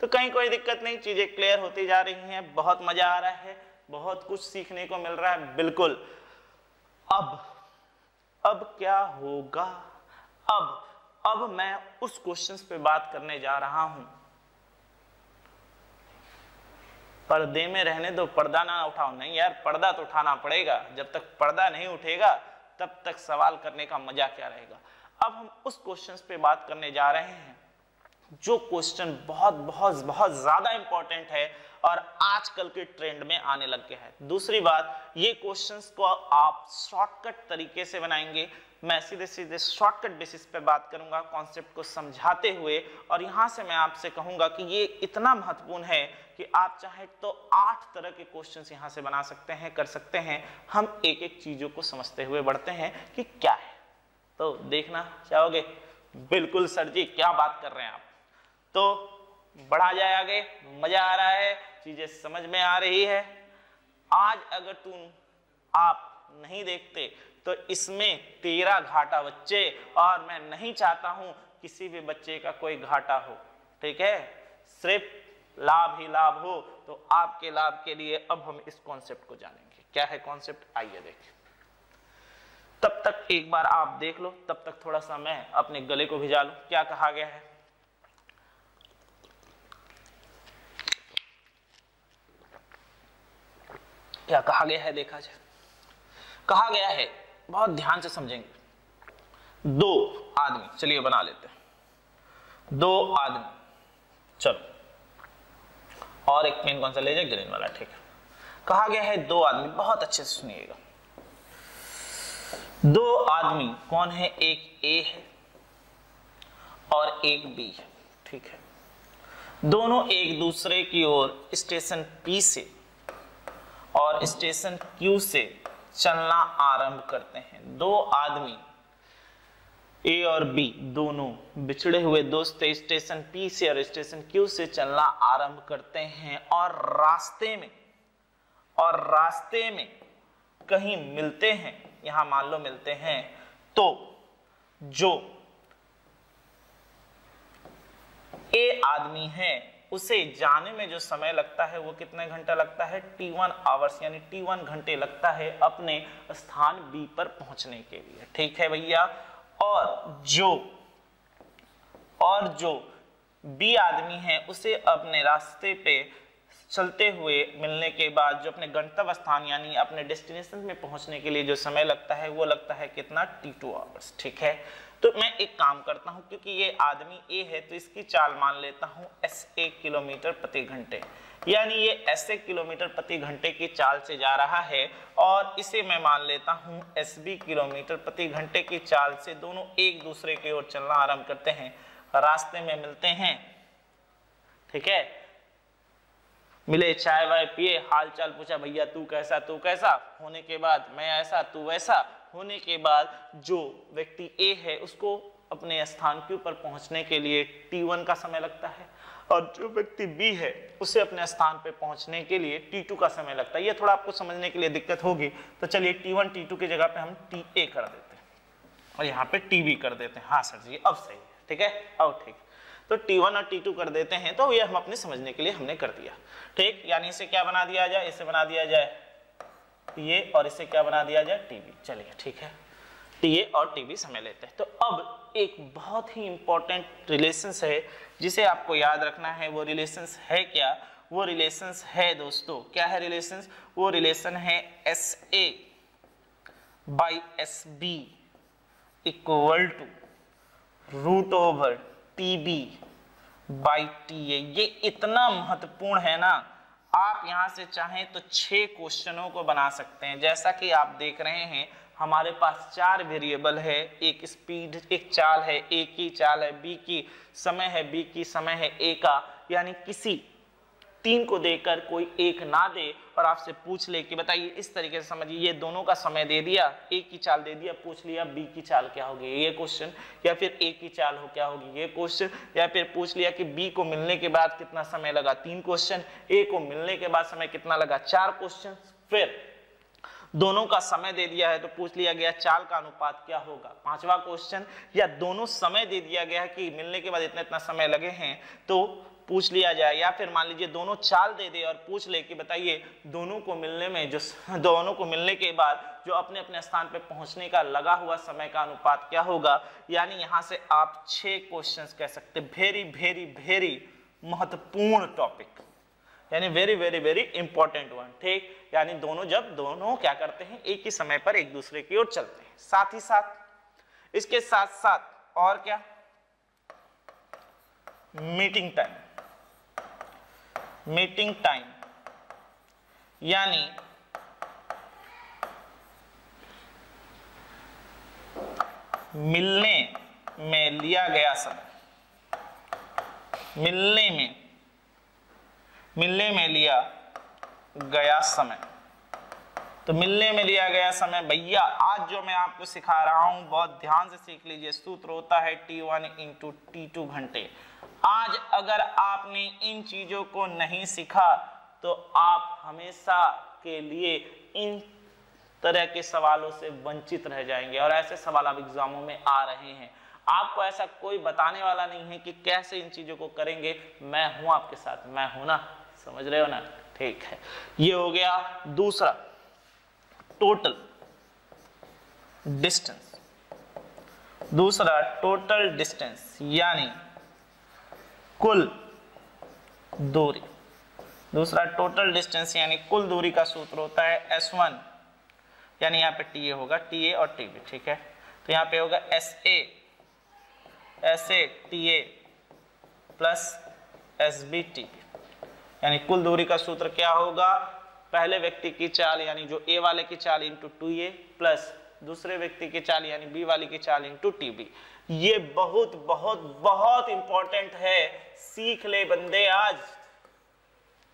तो कहीं कोई दिक्कत नहीं, चीज़ें क्लियर होती जा रही हैं, बहुत मज़ा आ रहा है, बहुत कुछ सीखने को मिल रहा है। बिल्कुल, अब क्या होगा? अब मैं उस क्वेश्चंस पे बात करने जा रहा हूं, पर्दे में रहने दो, पर्दा ना उठाओ। नहीं यार, पर्दा तो उठाना पड़ेगा, जब तक पर्दा नहीं उठेगा तब तक सवाल करने का मजा क्या रहेगा। अब हम उस क्वेश्चंस पे बात करने जा रहे हैं जो क्वेश्चन बहुत बहुत बहुत ज्यादा इंपॉर्टेंट है और आजकल के ट्रेंड में आने लग गया है। दूसरी बात, ये क्वेश्चंस को आप शॉर्टकट तरीके से बनाएंगे, मैं सीधे सीधे शॉर्टकट बेसिस पे बात करूंगा कॉन्सेप्ट को समझाते हुए, और यहाँ से मैं आपसे कहूंगा कि ये इतना महत्वपूर्ण है कि आप चाहे तो 8 तरह के क्वेश्चंस यहाँ से बना सकते हैं, कर सकते हैं। हम एक एक चीजों को समझते हुए बढ़ते हैं कि क्या है, तो देखना चाहोगे? बिल्कुल सर जी, क्या बात कर रहे हैं आप, तो बढ़ा जाए आगे, मजा आ रहा है, चीजें समझ में आ रही है। आज अगर आप नहीं देखते तो इसमें 13 घाटा बच्चे, और मैं नहीं चाहता हूं किसी भी बच्चे का कोई घाटा हो, ठीक है, सिर्फ लाभ ही लाभ हो। तो आपके लाभ के लिए अब हम इस कॉन्सेप्ट को जानेंगे। क्या है कॉन्सेप्ट, आइए देखें। तब तक एक बार आप देख लो, तब तक थोड़ा सा मैं अपने गले को भिजा लूं। क्या कहा गया है? क्या कहा गया है देखा जाए। कहा गया है, बहुत ध्यान से समझेंगे, 2 आदमी, चलिए बना लेते हैं 2 आदमी। चलो, और एक पेन कौन सा ले जाए, ग्रीन वाला, ठीक है। कहा गया है 2 आदमी, बहुत अच्छे से सुनिएगा। 2 आदमी कौन है? एक ए है और एक बी है, ठीक है। दोनों एक दूसरे की ओर स्टेशन पी से और स्टेशन क्यू से चलना आरंभ करते हैं। 2 आदमी, ए और बी, दोनों बिछड़े हुए दोस्त स्टेशन पी से और स्टेशन क्यू से चलना आरंभ करते हैं और रास्ते में कहीं मिलते हैं। यहां मान लो मिलते हैं, तो जो ए आदमी है उसे जाने में जो समय लगता है वो कितने घंटा लगता है? T1 आवर्स, यानी T1 घंटे लगता है अपने स्थान B पर पहुंचने के लिए, ठीक है भैया। और जो और जो बी आदमी है उसे अपने रास्ते पे चलते हुए मिलने के बाद जो अपने गंतव्य स्थान यानी अपने डेस्टिनेशन में पहुंचने के लिए जो समय लगता है वो लगता है कितना T2 hours। ठीक है, तो मैं एक काम करता हूं, क्योंकि ये आदमी ए है तो इसकी चाल मान लेता हूं SA किलोमीटर प्रति घंटे, यानी ये SA किलोमीटर प्रति घंटे की चाल से जा रहा है और इसे मैं मान लेता हूं SB किलोमीटर प्रति घंटे की चाल से। दोनों एक दूसरे की ओर चलना आरंभ करते हैं, रास्ते में मिलते हैं। ठीक है, मिले, चाय वाय पिए, हाल चाल पूछा, भैया तू कैसा होने के बाद मैं ऐसा तू वैसा होने के बाद जो व्यक्ति ए है उसको अपने स्थान के ऊपर पहुंचने के लिए T1 का समय लगता है और जो व्यक्ति बी है उसे अपने स्थान पे पहुंचने के लिए T2 का समय लगता है। ये थोड़ा आपको समझने के लिए दिक्कत होगी, तो चलिए T1 T2 की जगह पे हम TA कर देते हैं और यहाँ पे TB कर देते हैं। हाँ सर जी, अब सही है। ठीक है, अब ठीक, तो T1 और T2 कर देते हैं, तो ये हम अपने समझने के लिए हमने कर दिया। ठीक, यानी इसे क्या बना दिया जाए, इसे बना दिया जाए TA और इसे क्या बना दिया जाए TB। चलिए ठीक है, TA और TB समय लेते हैं। तो अब एक बहुत ही इम्पोर्टेंट रिलेशंस है जिसे आपको याद रखना है। वो रिलेशंस है क्या? वो रिलेशंस है दोस्तों, क्या है रिलेशंस? वो रिलेशन है SA/SB = √/TB/TA। ये इतना महत्वपूर्ण है ना, आप यहाँ से चाहें तो 6 क्वेश्चनों को बना सकते हैं। जैसा कि आप देख रहे हैं हमारे पास 4 वेरिएबल है, एक स्पीड, एक चाल है A की, चाल है B की, समय है B की, समय है A का, यानी किसी 3 को देकर कोई एक ना दे और आपसे पूछ ले कि बताइए, इस तरीके से समझिए, ये दोनों का समय दे दिया, A की चाल दे दिया, पूछ लिया B की चाल क्या होगी, ये क्वेश्चन, या फिर A की चाल हो क्या होगी, ये क्वेश्चन, या फिर पूछ लिया कि B को मिलने के बाद कितना समय लगा, 3 क्वेश्चन, A को मिलने के बाद समय कितना लगा, 4 क्वेश्चन, फिर दोनों का समय दे दिया है तो पूछ लिया गया चाल का अनुपात क्या होगा, 5वां क्वेश्चन, या दोनों समय दे दिया गया है कि मिलने के बाद इतना इतना समय लगे हैं तो पूछ लिया जाए, या फिर मान लीजिए दोनों चाल दे दे और पूछ ले कि बताइए दोनों को मिलने में जो दोनों को मिलने के बाद जो अपने अपने स्थान पे पहुंचने का लगा हुआ समय का अनुपात क्या होगा। यानी यहाँ से आप 6 क्वेश्चन कह सकते। वेरी वेरी वेरी महत्वपूर्ण टॉपिक, यानी very very very important one. ठीक, यानी जब दोनों क्या करते हैं, एक ही समय पर एक दूसरे की ओर चलते हैं। साथ ही साथ इसके साथ साथ और क्या, मीटिंग टाइम, यानी मिलने में लिया गया समय, मिलने में लिया गया समय। तो मिलने में लिया गया समय, भैया आज जो मैं आपको सिखा रहा हूं बहुत ध्यान से सीख लीजिए। सूत्र होता है T1 × T2 घंटे। आज अगर आपने इन चीजों को नहीं सीखा तो आप हमेशा के लिए इन तरह के सवालों से वंचित रह जाएंगे, और ऐसे सवाल अब एग्जामों में आ रहे हैं। आपको ऐसा कोई बताने वाला नहीं है कि कैसे इन चीजों को करेंगे। मैं हूं आपके साथ, मैं हूं ना, समझ रहे हो ना। ठीक है, ये हो गया दूसरा, टोटल डिस्टेंस, यानी कुल दूरी। दूसरा टोटल डिस्टेंस यानी कुल दूरी का सूत्र होता है S1, यानी यहाँ पे TA होगा, TA और TB। ठीक है, तो यहाँ पे होगा SA TA + SB TB, यानी कुल दूरी का सूत्र क्या होगा? पहले व्यक्ति की चाल यानी जो A वाले की चाल × 2A + दूसरे व्यक्ति की चाल यानी B वाली की चाल × TB। ये बहुत बहुत बहुत इंपॉर्टेंट है, सीख ले बंदे आज।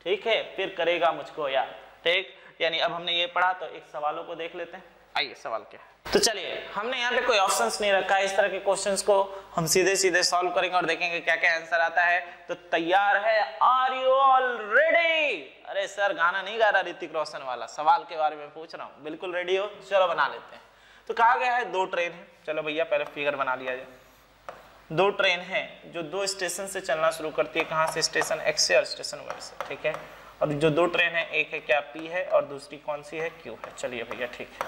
ठीक है, फिर करेगा मुझको यार। ठीक, यानी अब हमने ये पढ़ा, तो एक सवालों को देख लेते हैं। आइए, सवाल क्या है? तो चलिए, हमने यहाँ पे कोई ऑप्शंस नहीं रखा है, इस तरह के क्वेश्चंस को हम सीधे सीधे सॉल्व करेंगे और देखेंगे क्या क्या आंसर आता है। तो तैयार है? Are you all ready? अरे सर, गाना नहीं गा रहा ऋतिक रोशन वाला, सवाल के बारे में पूछ रहा हूँ। बिल्कुल रेडी हो? चलो बना लेते हैं। तो कहा गया है 2 ट्रेन है। चलो भैया, पहले फिगर बना लिया जाए। 2 ट्रेन है जो 2 स्टेशन से चलना शुरू करती है। कहाँ से? स्टेशन X से और स्टेशन Y से। ठीक है, और जो 2 ट्रेन है, एक है क्या P है और दूसरी कौन सी है, Q है। चलिए भैया, ठीक है।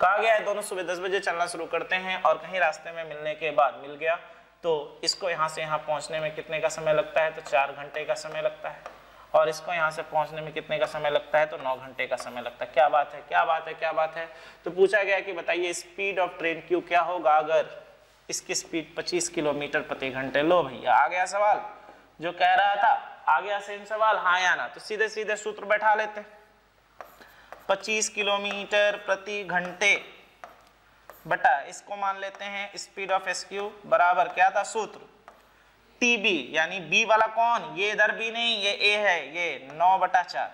कहा गया है दोनों सुबह 10 बजे चलना शुरू करते हैं और कहीं रास्ते में मिलने के बाद मिल गया, तो इसको यहाँ से यहाँ पहुँचने में कितने का समय लगता है, तो 4 घंटे का समय लगता है। और इसको यहाँ से पहुँचने में कितने का समय लगता है, तो 9 घंटे का समय लगता है। क्या बात है, क्या बात है, क्या बात है। तो पूछा गया कि बताइए स्पीड ऑफ ट्रेन क्यों क्या होगा अगर इसकी स्पीड 25 किलोमीटर प्रति घंटे। लो भैया आ गया सवाल, जो कह रहा था आ गया सेम सवाल, हाँ या ना। तो सीधे सीधे सूत्र बैठा लेते, 25 किलोमीटर प्रति घंटे बटा इसको मान लेते हैं स्पीड ऑफ एस क्यू बराबर क्या था सूत्र टीबी, यानी बी वाला कौन, ये इधर बी नहीं ये ए है, ये 9/4।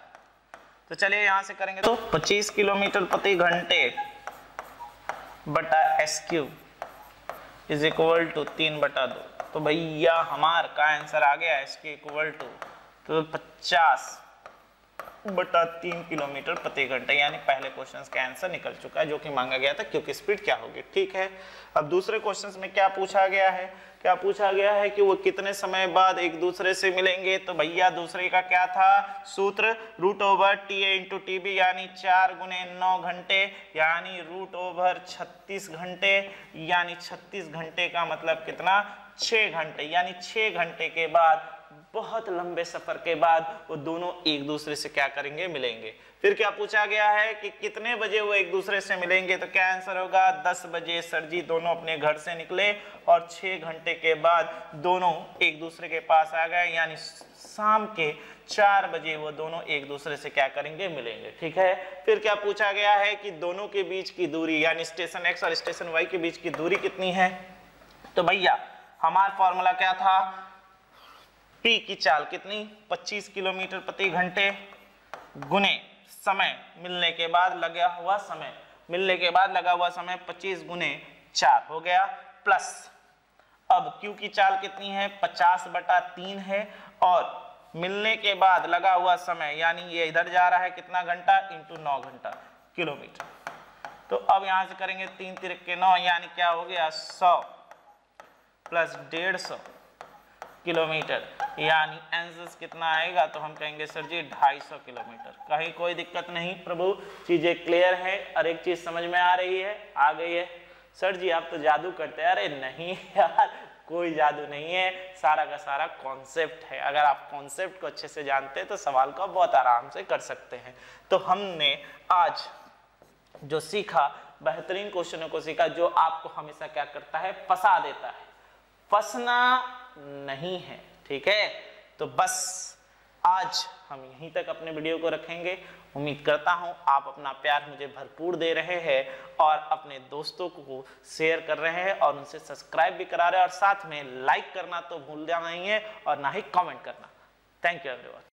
तो चलिए यहां से करेंगे तो 25 किलोमीटर प्रति घंटे बटा S Q is equal to 3/2। तो भैया हमार का आंसर आ गया इसके इक्वल टू, तो 50/3 किलोमीटर प्रति घंटे, यानी पहले क्वेश्चंस का आंसर निकल चुका है जो कि मांगा गया था क्योंकि स्पीड क्या होगी। ठीक है, अब दूसरे क्वेश्चंस में क्या पूछा गया है, क्या पूछा गया है कि वो कितने समय बाद एक दूसरे से मिलेंगे। तो भैया दूसरे का क्या था सूत्र √/TA × TB, यानी 4 × 9 घंटे, यानी √36 घंटे, यानी 36 घंटे का मतलब कितना 6 घंटे, यानी 6 घंटे के बाद, बहुत लंबे सफर के बाद वो दोनों एक दूसरे से क्या करेंगे मिलेंगे। फिर क्या पूछा गया है कि कितने बजे वो एक दूसरे से मिलेंगे, तो क्या आंसर होगा 10 बजे सर जी दोनों अपने घर से निकले और 6 घंटे के बाद दोनों एक दूसरे के पास आ गए, यानी शाम के 4 बजे वो दोनों एक दूसरे से क्या करेंगे मिलेंगे। ठीक है, फिर क्या पूछा गया है कि दोनों के बीच की दूरी यानी स्टेशन X और स्टेशन Y के बीच की दूरी कितनी है। तो भैया हमारा फॉर्मूला क्या था, पी की चाल कितनी 25 किलोमीटर प्रति घंटे गुने समय मिलने के बाद लगा हुआ समय, मिलने के बाद लगा हुआ समय 25 × 4 हो गया, प्लस अब क्यू की चाल कितनी है 50/3 है, और मिलने के बाद लगा हुआ समय यानी ये इधर जा रहा है कितना घंटा इंटू 9 घंटा किलोमीटर। तो अब यहाँ से करेंगे 3 × 9 यानी क्या हो गया 100 + 150 किलोमीटर, यानी आंसर कितना आएगा, तो हम कहेंगे सर जी 250 किलोमीटर। कहीं कोई दिक्कत नहीं प्रभु, चीजें क्लियर है, हर एक चीज समझ में आ रही है, आ गई है। सर जी आप तो जादू करते हैं, अरे नहीं यार कोई जादू नहीं है, सारा का सारा कॉन्सेप्ट है। अगर आप कॉन्सेप्ट को अच्छे से जानते हैं तो सवाल को बहुत आराम से कर सकते हैं। तो हमने आज जो सीखा बेहतरीन क्वेश्चनों को सीखा जो आपको हमेशा क्या करता है फंसा देता है, फंसना नहीं है। ठीक है, तो बस आज हम यहीं तक अपने वीडियो को रखेंगे। उम्मीद करता हूं आप अपना प्यार मुझे भरपूर दे रहे हैं और अपने दोस्तों को शेयर कर रहे हैं और उनसे सब्सक्राइब भी करा रहे हैं, और साथ में लाइक करना तो भूलना नहीं है और ना ही कमेंट करना। Thank you everyone.